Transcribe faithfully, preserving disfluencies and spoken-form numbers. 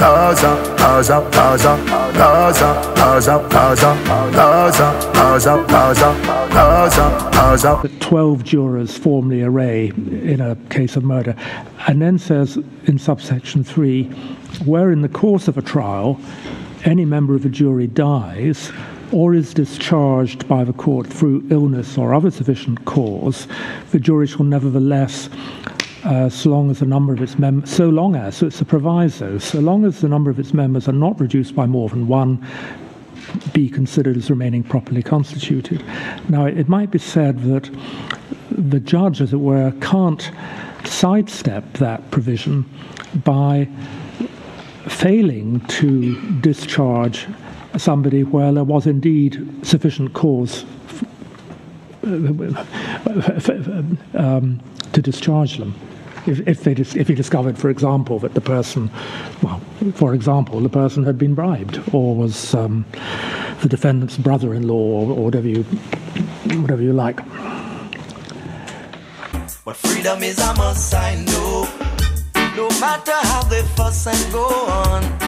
Gaza, Gaza, Gaza, Gaza, Gaza, Gaza, Gaza, Gaza, Gaza, Gaza, Gaza. The twelve jurors form the array in a case of murder, and then says in subsection three, where in the course of a trial any member of a jury dies or is discharged by the court through illness or other sufficient cause, the jury shall nevertheless, uh, so long as the number of its members, so long as, so it's a proviso, so long as the number of its members are not reduced by more than one, be considered as remaining properly constituted. Now, it might be said that the judge, as it were, can't sidestep that provision by failing to discharge somebody where there was indeed sufficient cause f f f um, to discharge them. If, if, they dis if he discovered, for example, that the person, well, for example, the person had been bribed or was um, the defendant's brother-in-law or, or whatever you, whatever you like. But freedom is a must, I know, no matter how they fuss and go on.